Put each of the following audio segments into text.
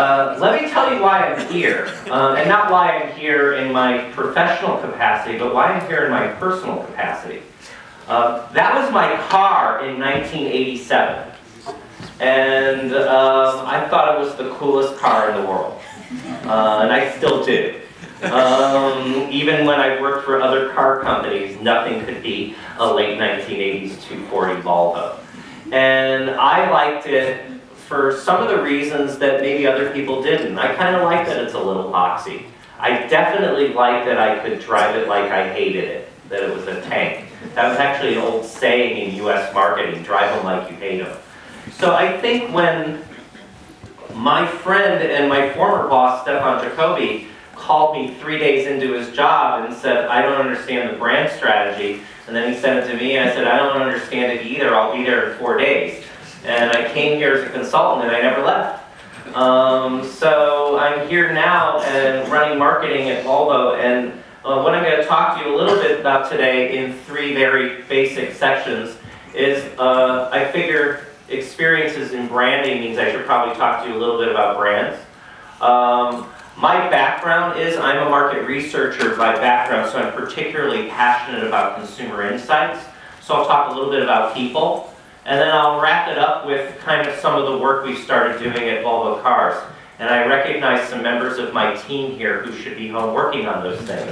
Let me tell you why I'm here, and not why I'm here in my professional capacity, but why I'm here in my personal capacity. That was my car in 1987, and I thought it was the coolest car in the world, and I still do. Even when I worked for other car companies, nothing could beat a late 1980s 240 Volvo. And I liked it for some of the reasons that maybe other people didn't. I kind of like that it's a little boxy. I definitely like that I could drive it like I hated it, that it was a tank. That was actually an old saying in U.S. marketing, drive them like you hate them. So I think when my friend and my former boss, Stefan Jacoby, called me 3 days into his job and said, I don't understand the brand strategy. And then he sent it to me and I said, I don't understand it either, I'll be there in 4 days. And I came here as a consultant and I never left. So I'm here now and running marketing at Volvo, and what I'm going to talk to you a little bit about today in three very basic sections is I figure experiences in branding means I should probably talk to you a little bit about brands. My background is I'm a market researcher by background, so I'm particularly passionate about consumer insights. So I'll talk a little bit about people, and then I'll wrap it up with kind of some of the work we've started doing at Volvo Cars. And I recognize some members of my team here who should be home working on those things,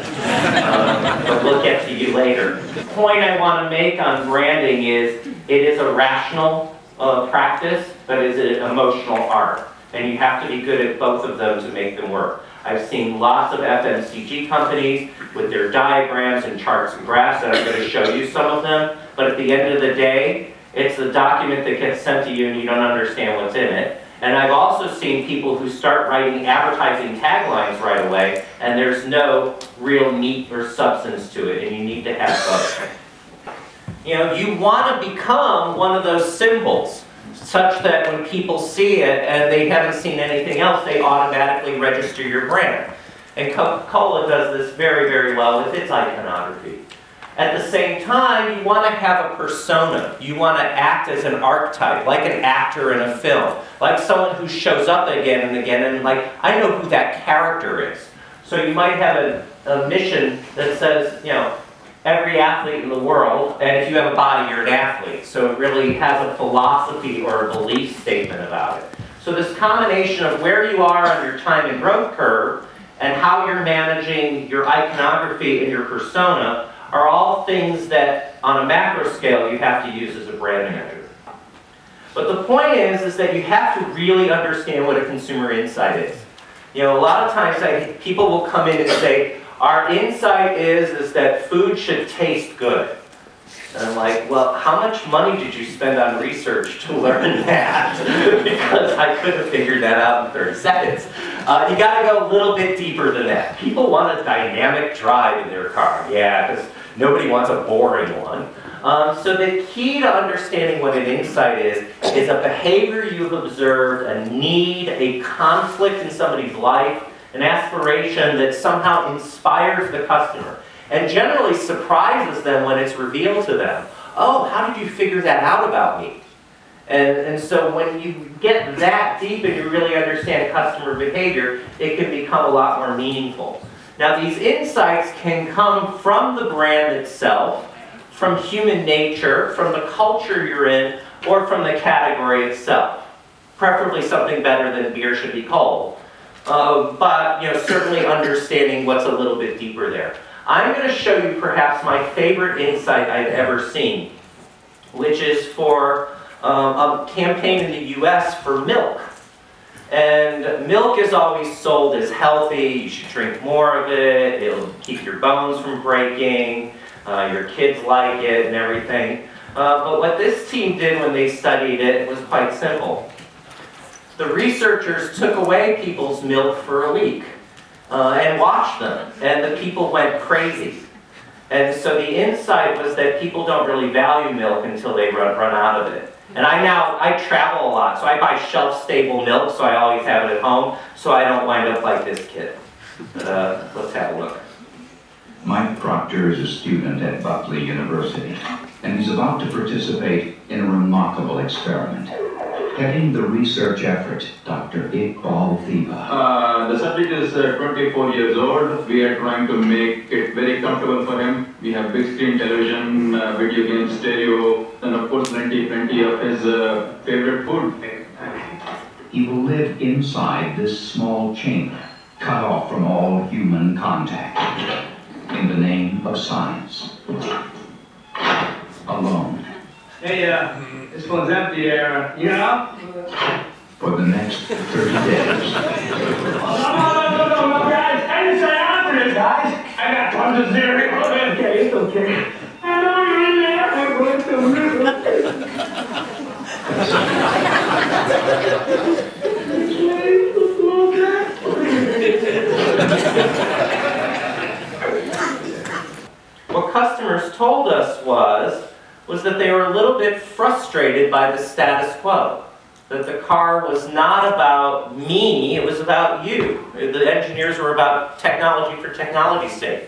but we'll get to you later. The point I want to make on branding is it is a rational practice, but is an emotional art. And you have to be good at both of them to make them work. I've seen lots of FMCG companies with their diagrams and charts and graphs, and I'm going to show you some of them. But at the end of the day, it's the document that gets sent to you and you don't understand what's in it. And I've also seen people who start writing advertising taglines right away, and there's no real meat or substance to it, and you need to have both. You know, you want to become one of those symbols, such that when people see it and they haven't seen anything else, they automatically register your brand. And Coca-Cola does this very, very well with its iconography. At the same time, you want to have a persona. You want to act as an archetype, like an actor in a film, like someone who shows up again and again and like, I know who that character is. So you might have a mission that says, you know, every athlete in the world, and if you have a body, you're an athlete. So it really has a philosophy or a belief statement about it. So this combination of where you are on your time and growth curve and how you're managing your iconography and your persona are all things that, on a macro scale, you have to use as a brand manager. But the point is that you have to really understand what a consumer insight is. You know, a lot of times people will come in and say, our insight is that food should taste good. And I'm like, well, how much money did you spend on research to learn that? Because I could have figured that out in 30 seconds. You got to go a little bit deeper than that. People want a dynamic drive in their car. Yeah, because nobody wants a boring one. So the key to understanding what an insight is a behavior you've observed, a need, a conflict in somebody's life, an aspiration that somehow inspires the customer and generally surprises them when it's revealed to them. Oh, how did you figure that out about me? And so when you get that deep and you really understand customer behavior, it can become a lot more meaningful. Now, these insights can come from the brand itself, from human nature, from the culture you're in, or from the category itself. Preferably something better than beer should be cold. But you know, certainly understanding what's a little bit deeper there. I'm going to show you perhaps my favorite insight I've ever seen, which is for a campaign in the US for milk. And milk is always sold as healthy, you should drink more of it, it'll keep your bones from breaking, your kids like it and everything. But what this team did when they studied it was quite simple. The researchers took away people's milk for a week and watched them, and the people went crazy. And so the insight was that people don't really value milk until they run out of it. And I travel a lot, so I buy shelf-stable milk, so I always have it at home, so I don't wind up like this kid. But let's have a look. Mike Proctor is a student at Buckley University, and he's about to participate in a remarkable experiment. Heading the research effort, Dr. Iqbal Thiba. The subject is 24 years old. We are trying to make it very comfortable for him. We have big screen television, video games, stereo, and of course plenty of his favorite food. He will live inside this small chamber, cut off from all human contact, in the name of science. Alone. Hey, this one's empty there. You know? For the next 30 days. No, guys. I didn't say after this, guys. I got tons of cereal. Okay, it's okay. I don't really have to What customers told us was that they were a little bit frustrated by the status quo. That the car was not about me, it was about you. The engineers were about technology for technology's sake.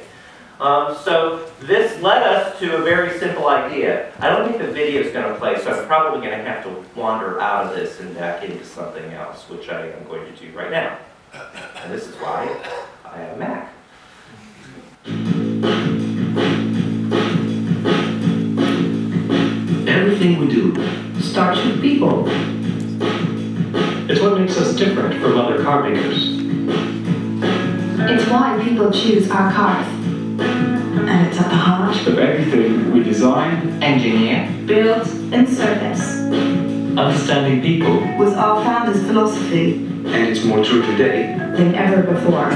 So this led us to a very simple idea. I don't think the video is going to play, so I'm probably going to have to wander out of this and back into something else, which I am going to do right now. And this is why I have a Mac. Everything we do starts with people. It's what makes us different from other car makers. It's why people choose our cars. And it's at the heart of everything we design, engineer, build, and service. Understanding people was our founder's philosophy. And it's more true today than ever before.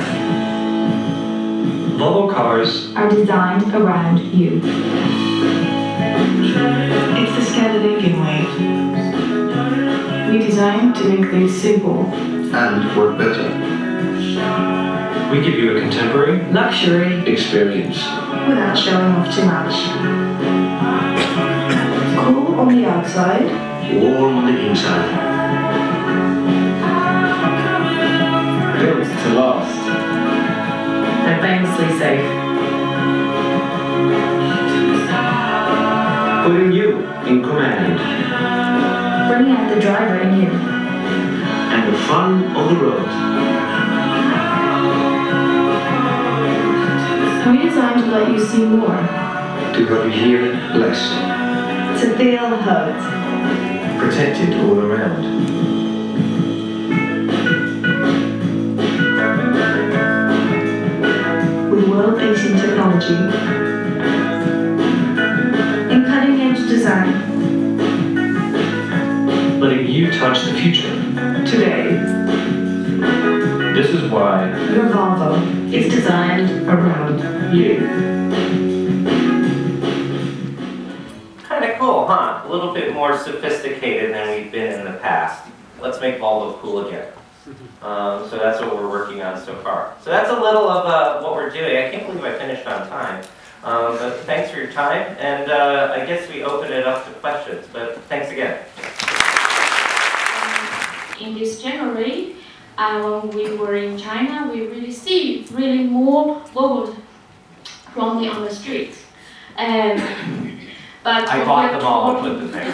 Volvo Cars are designed around you. It's the Scandinavian way. We designed to make things simple and work better. We give you a contemporary, luxury experience without showing off too much. Cool on the outside, warm on the inside. Built to last. And famously safe. Putting you in command. Bringing out the driver in you. And the fun on the road. We designed to let you see more. To have you hear less. To feel hurt. Protected all around. With world-facing technology. And cutting-edge design. Letting you touch the future. Today. This is why your Volvo is designed around you. Kind of cool, huh? A little bit more sophisticated than we've been in the past. Let's make Volvo cool again. So that's what we're working on so far. So that's a little of what we're doing. I can't believe I finished on time. But thanks for your time. And I guess we open it up to questions. But thanks again. In this January, when we were in China, we really see more Volvo wrongly on the streets. But I bought them all and put them there.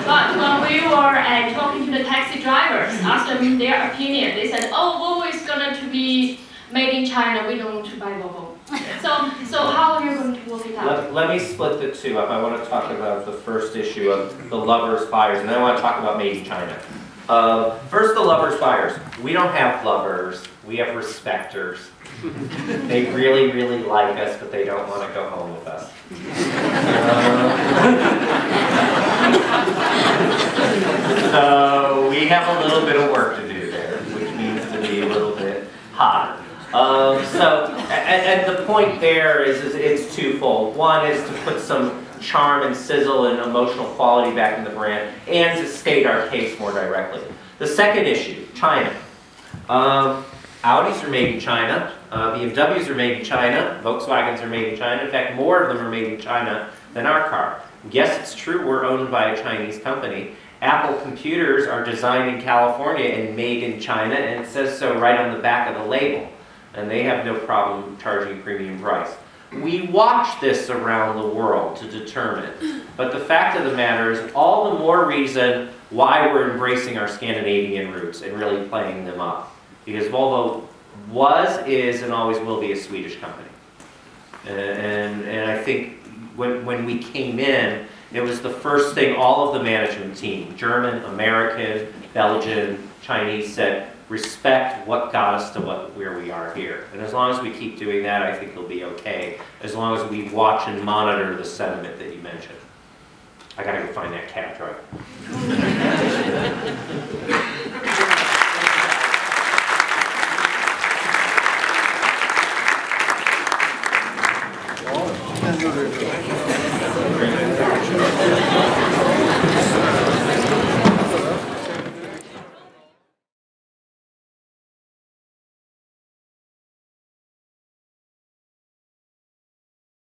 But when we were talking to the taxi drivers, asked them their opinion, they said, oh, Volvo is going to be made in China, we don't want to buy Volvo. So how are you going to work it out? Let me split the two up. I want to talk about the first issue of the lovers, buyers, and then I want to talk about made in China. First, the lovers, buyers. We don't have lovers, we have respecters. They really, really like us, but they don't want to go home with us. So we have a little bit of work to do there, which needs to be a little bit hotter. So the point there is it's twofold. One is to put some charm and sizzle and emotional quality back in the brand, and to state our case more directly. The second issue, China. Audis are made in China, BMWs are made in China, Volkswagens are made in China. In fact, more of them are made in China than our car. Yes, it's true we're owned by a Chinese company. Apple computers are designed in California and made in China, and it says so right on the back of the label. And they have no problem charging a premium price. We watch this around the world to determine, but the fact of the matter is all the more reason why we're embracing our Scandinavian roots and really playing them up. Because Volvo was, is, and always will be a Swedish company. And I think when we came in, it was the first thing all of the management team, German, American, Belgian, Chinese, said, respect what got us to where we are here. And as long as we keep doing that, I think it'll be okay, as long as we watch and monitor the sentiment that you mentioned. I gotta go find that cab driver.